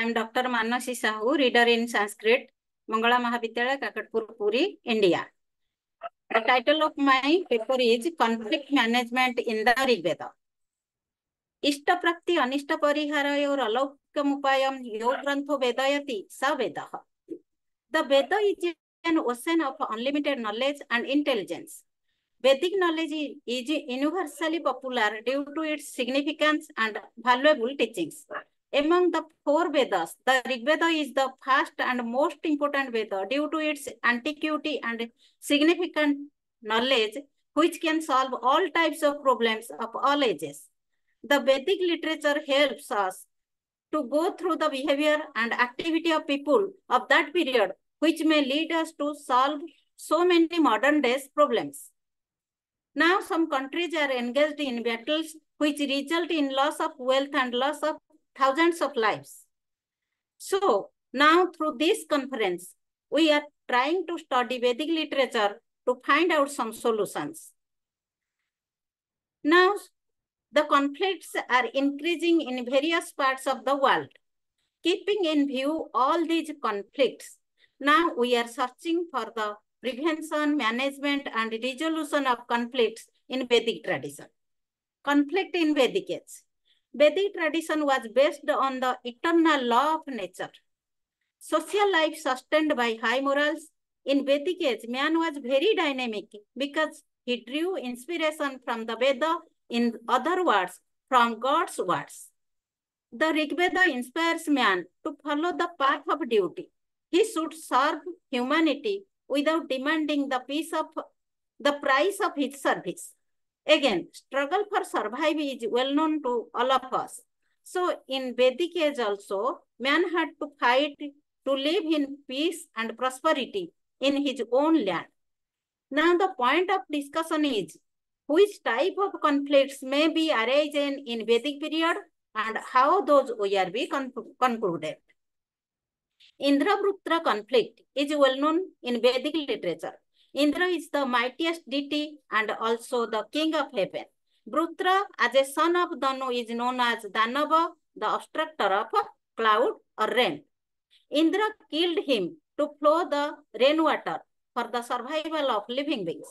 I am Dr. Manasi Sahoo, reader in Sanskrit, Mangala Mahavidyalaya, Kakadpur, Puri, India. The title of my paper is Conflict Management in the Ṛgveda. इष्ट प्राप्ति अनिष्ट परिहाराय और अलौकिकम उपायम यो ग्रंथो वेदयति स वेदः. The Veda is an ocean of unlimited knowledge and intelligence. Vedic knowledge is universally popular due to its significance and valuable teachings. Among the four Vedas, the Ṛgveda is the first and most important Veda due to its antiquity and significant knowledge, which can solve all types of problems of all ages. The Vedic literature helps us to go through the behavior and activity of people of that period, which may lead us to solve so many modern days problems. Now, some countries are engaged in battles which result in loss of wealth and loss of thousands of lives. So, now through this conference, we are trying to study Vedic literature to find out some solutions. Now, the conflicts are increasing in various parts of the world. Keeping in view all these conflicts, now we are searching for the prevention, management, and resolution of conflicts in Vedic tradition. Conflict in Vedic age. Vedic tradition was based on the eternal law of nature. Social life sustained by high morals. In Vedic age, man was very dynamic because he drew inspiration from the Veda. In other words, from God's words. The Ṛgveda inspires man to follow the path of duty. He should serve humanity without demanding the price of his service. Again, struggle for survival is well known to all of us. So in Vedic age also, man had to fight to live in peace and prosperity in his own land. Now the point of discussion is, which type of conflicts may be arising in Vedic period and how those were be concluded. Indra Vṛtra conflict is well known in Vedic literature. Indra is the mightiest deity and also the king of heaven. Vṛtra, as a son of Danu, is known as Danava, the obstructor of cloud or rain. Indra killed him to flow the rainwater for the survival of living beings.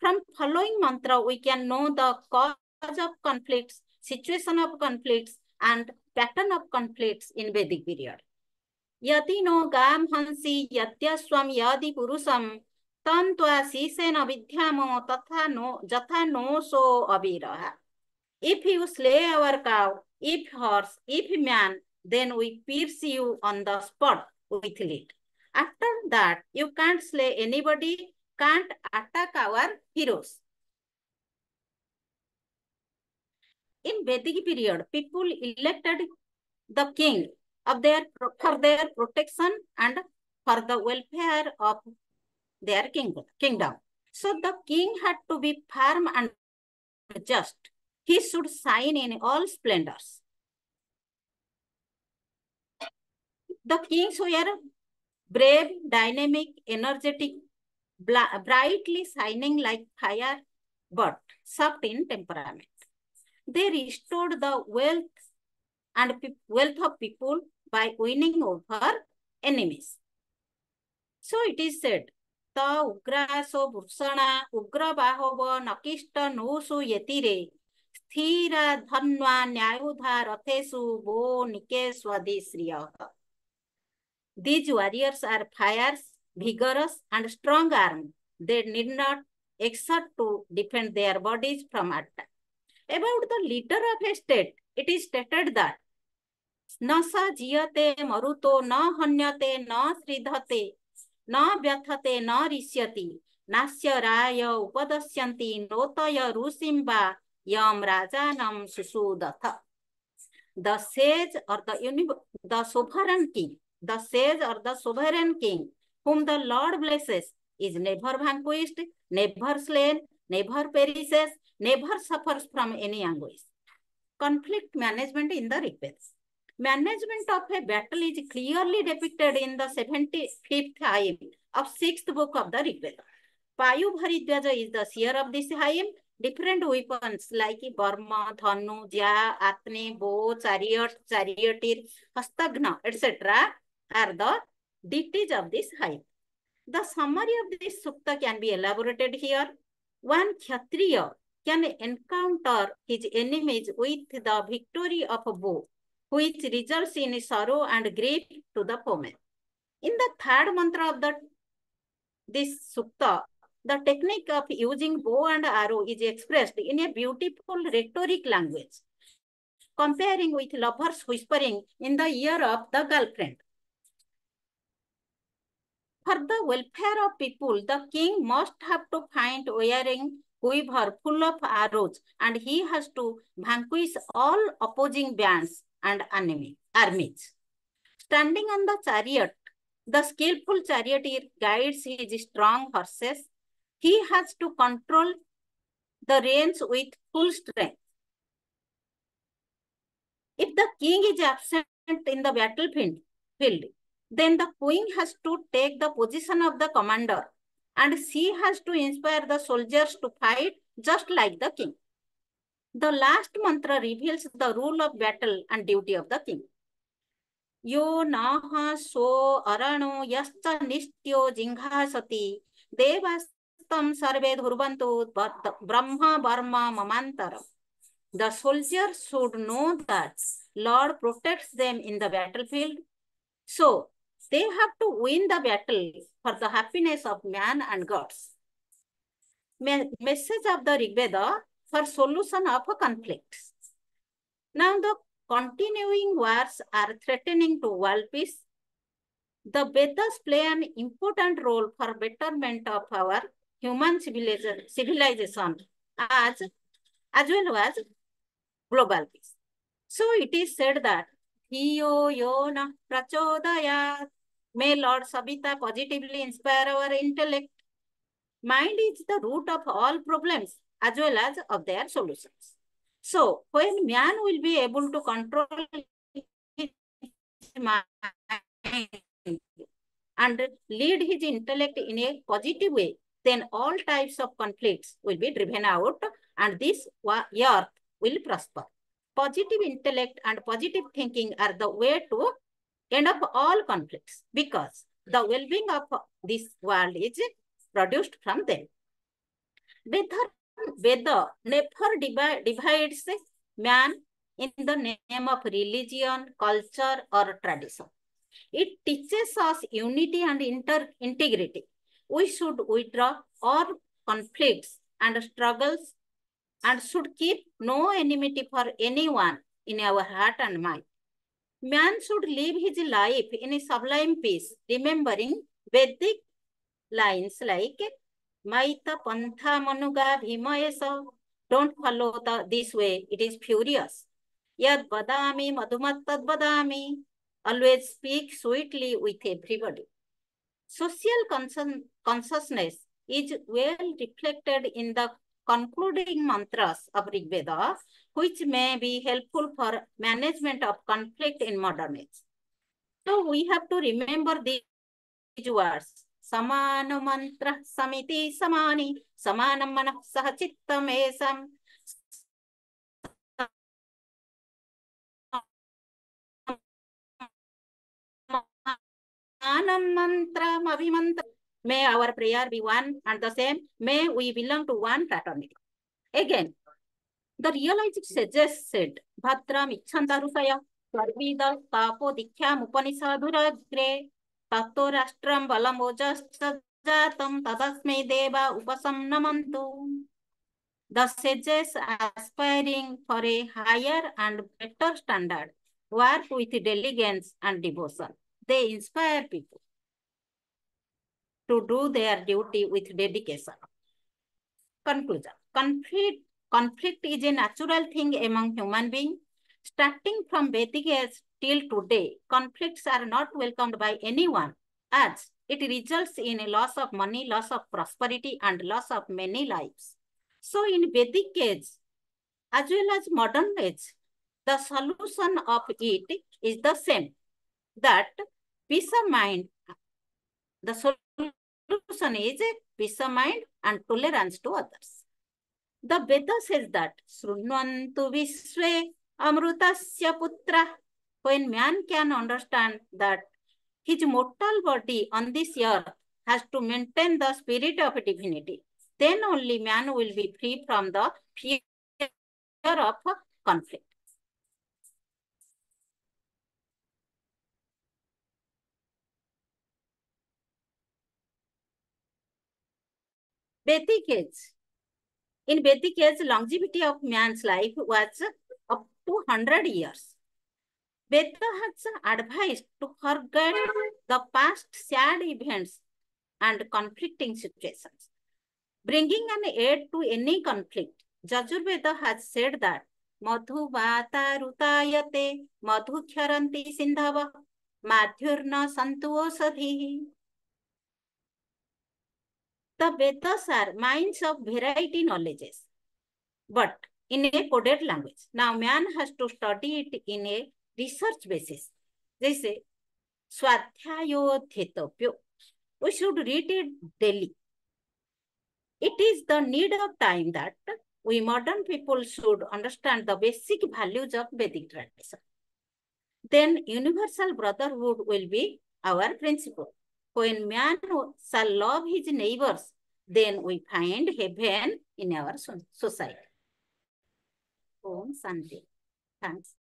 From following mantra, we can know the cause of conflicts, situation of conflicts, and pattern of conflicts in Vedic period. Yati no gam hansi yatyaswam yadi purusam tantva sisena vidyamo tatha no jatha no so abiraha. If you slay our cow, if horse, if man, then we pierce you on the spot with it. After that, you can't slay anybody, can't attack our heroes. In Vedic period, people elected the king of for their protection and for the welfare of their kingdom. So the king had to be firm and just. He should shine in all splendors. The kings were brave, dynamic, energetic, brightly shining like fire, but soft in temperament. They restored the wealth of people by winning over enemies. So it is said, Ta ugraso bhursana ugra bahova nakishta nosu yetire sthira dhanva nyayudha rathesu bo nike swadisriya. These warriors are fires, vigorous and strong armed. They need not exert to defend their bodies from attack. About the leader of a state, it is stated that Nasa jiyate maruto na hanyate na sridhate na vyathate na risyati nasya raya upadasyanti notaya rusimba yam rajanam susudatha. The sage or the sovereign king, the sage or the sovereign king, whom the Lord blesses, is never vanquished, never slain, never perishes, never suffers from any anguish. Conflict management in the Ṛgveda. Management of a battle is clearly depicted in the 75th hymn of 6th book of the Ṛgveda. Pāyubharidvāja is the seer of this hymn different weapons like Varma, Dhanu, Jyā, Ārtnī, bow, chariot, charioteer, hastagna, etc. are the deities of this hype. The summary of this sukta can be elaborated here. One kshatriya can encounter his enemies with the victory of a bow, which results in sorrow and grief to the foeman. In the third mantra of this sukta, the technique of using bow and arrow is expressed in a beautiful rhetoric language, comparing with lovers whispering in the ear of the girlfriend. For the welfare of people, the king must have to find wearing quiver full of arrows, and he has to vanquish all opposing bands and armies. Standing on the chariot, the skillful charioteer guides his strong horses. He has to control the reins with full strength. If the king is absent in the battlefield, then the queen has to take the position of the commander, and she has to inspire the soldiers to fight just like the king. The last mantra reveals the rule of battle and duty of the king. Yo naha so arano yascha nishtyo jinghasati devas sarve dhurvantu brahma varma mamantaram. The soldiers should know that Lord protects them in the battlefield, so they have to win the battle for the happiness of man and gods. Message of the Ṛgveda for solution of a conflict. Now the continuing wars are threatening to world peace. The Vedas play an important role for betterment of our human civilization as well as global peace. So it is said that Hiyo Yona Prachodaya, may Lord Sabita positively inspire our intellect. Mind is the root of all problems as well as of their solutions. So when man will be able to control his mind and lead his intellect in a positive way, then all types of conflicts will be driven out and this earth will prosper. Positive intellect and positive thinking are the way to end up all conflicts because the well-being of this world is produced from them. Veda never divides man in the name of religion, culture, or tradition. It teaches us unity and integrity. We should withdraw all conflicts and struggles and should keep no enmity for anyone in our heart and mind. Man should live his life in a sublime peace, remembering Vedic lines like Maita Pantha Manuga Bhimayesa, don't follow this way, it is furious. Yad Badami Madhumat Tad Badami, always speak sweetly with everybody. Social consciousness is well reflected in the concluding mantras of Ṛgveda, which may be helpful for management of conflict in modern age. So we have to remember these words. Samana mantra samiti samani, samanam manah sahachittam esam, mantra avimantra. May our prayer be one and the same. May we belong to one fraternity. Again, the realistic suggested Bhatra Michantarusaya, Sarvida Tapo Dikhyam Upanishaduragre, Tato Rastram Balamojastajatam Tadasme Deva Upasam Namantu. The sages are aspiring for a higher and better standard, work with diligence and devotion. They inspire people to do their duty with dedication. Conclusion. Conflict is a natural thing among human beings. Starting from Vedic age till today, conflicts are not welcomed by anyone as it results in a loss of money, loss of prosperity, and loss of many lives. So in Vedic age, as well as modern age, the solution of it is the same, that peace of mind, the solution is peace of mind and tolerance to others. The Veda says that Sruṇvantu Visve Amrutasya Putra. When man can understand that his mortal body on this earth has to maintain the spirit of divinity, then only man will be free from the fear of conflict. Vedic age. In Vedic age, longevity of man's life was up to 100 years. Veda has advised to forget the past sad events and conflicting situations, bringing an aid to any conflict. Yajurveda has said that madhu vata rutayate madhu khyaranti sindhava madhyurna santu osadhihi. The Vedas are minds of variety knowledges, but in a coded language. Now man has to study it in a research basis. जैसे स्वाध्यायोधितव्यो. We should read it daily. It is the need of time that we modern people should understand the basic values of Vedic tradition. Then universal brotherhood will be our principle. When man shall love his neighbors, then we find heaven in our society. Om Shanti. Thanks.